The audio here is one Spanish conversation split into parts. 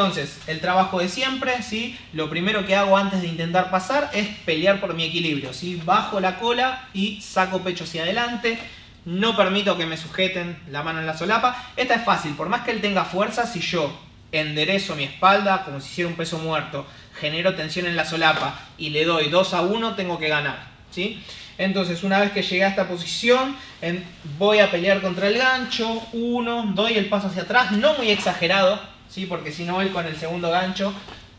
Entonces, el trabajo de siempre, ¿sí? Lo primero que hago antes de intentar pasar es pelear por mi equilibrio, ¿sí? Bajo la cola y saco pecho hacia adelante. No permito que me sujeten la mano en la solapa. Esta es fácil, por más que él tenga fuerza, si yo enderezo mi espalda como si hiciera un peso muerto, genero tensión en la solapa y le doy 2-1, tengo que ganar, ¿sí? Entonces, una vez que llegué a esta posición, voy a pelear contra el gancho, 1, doy el paso hacia atrás, no muy exagerado, ¿sí? Porque si no, él con el segundo gancho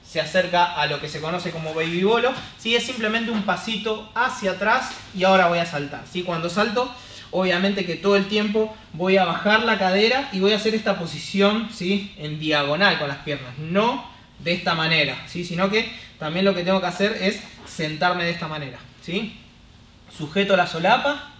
se acerca a lo que se conoce como baby bolo, ¿sí? Es simplemente un pasito hacia atrás y ahora voy a saltar, ¿sí? Cuando salto, obviamente que todo el tiempo voy a bajar la cadera y voy a hacer esta posición, ¿sí? En diagonal con las piernas, no de esta manera, ¿sí? Sino que también lo que tengo que hacer es sentarme de esta manera, ¿sí? Sujeto la solapa,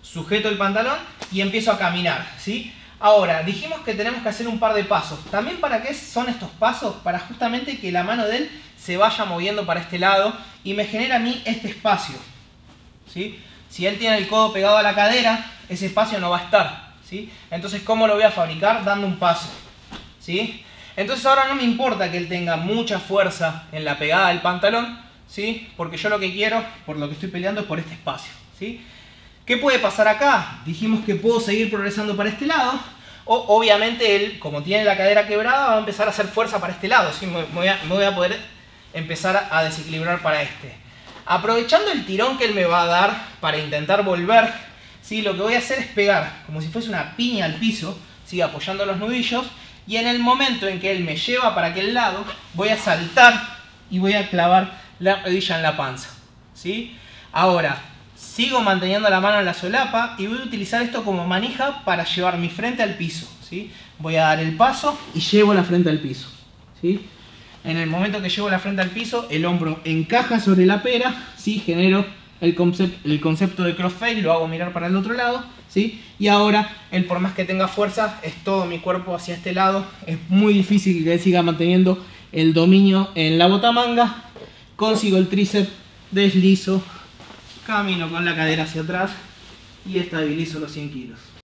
sujeto el pantalón y empiezo a caminar, ¿sí? Ahora, dijimos que tenemos que hacer un par de pasos. ¿También para qué son estos pasos? Para justamente que la mano de él se vaya moviendo para este lado y me genera a mí este espacio, ¿sí? Si él tiene el codo pegado a la cadera, ese espacio no va a estar, ¿sí? Entonces, ¿cómo lo voy a fabricar? Dando un paso, ¿sí? Entonces, ahora no me importa que él tenga mucha fuerza en la pegada del pantalón, ¿sí? Porque yo lo que quiero, por lo que estoy peleando, es por este espacio, ¿sí? ¿Qué puede pasar acá? Dijimos que puedo seguir progresando para este lado, o obviamente él, como tiene la cadera quebrada, va a empezar a hacer fuerza para este lado, ¿sí? Me voy a poder empezar a desequilibrar para este. Aprovechando el tirón que él me va a dar para intentar volver, ¿sí? Lo que voy a hacer es pegar como si fuese una piña al piso, ¿sí? Apoyando los nudillos, y en el momento en que él me lleva para aquel lado, voy a saltar y voy a clavar la rodilla en la panza, ¿sí? Ahora, sigo manteniendo la mano en la solapa y voy a utilizar esto como manija para llevar mi frente al piso, ¿sí? Voy a dar el paso y llevo la frente al piso, ¿sí? En el momento que llevo la frente al piso, el hombro encaja sobre la pera, ¿sí? Genero el concepto de crossfade, lo hago mirar para el otro lado, ¿sí? Y ahora, él por más que tenga fuerza, es todo mi cuerpo hacia este lado. Es muy difícil que él siga manteniendo el dominio en la botamanga. Consigo el tríceps, deslizo, camino con la cadera hacia atrás y estabilizo los 100 kilos.